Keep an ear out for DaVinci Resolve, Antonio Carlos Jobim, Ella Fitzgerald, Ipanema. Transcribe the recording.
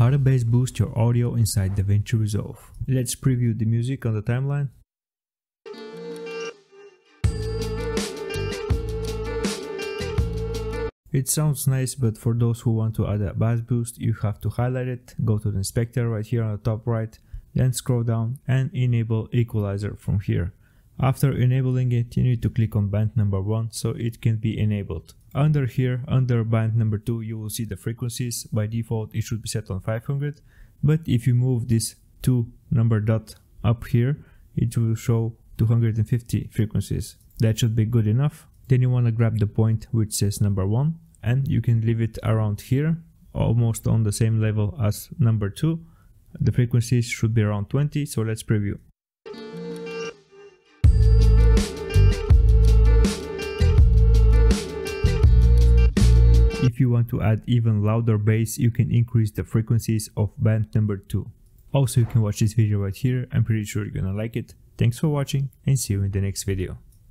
how to bass boost your audio inside DaVinci Resolve. Let's preview the music on the timeline. It sounds nice, but for those who want to add a bass boost, you have to highlight it, go to the inspector right here on the top right, then scroll down and enable equalizer from here. After enabling it, you need to click on band number 1 so it can be enabled. Under here, under band number 2, you will see the frequencies. By default, it should be set on 500, but if you move this 2 number dot up here, it will show 250 frequencies. That should be good enough. Then you want to grab the point which says number 1 and you can leave it around here, almost on the same level as number 2. The frequencies should be around 20, so let's preview. If you want to add even louder bass, you can increase the frequencies of band number 2. Also, you can watch this video right here. I'm pretty sure you're gonna like it. Thanks for watching and see you in the next video.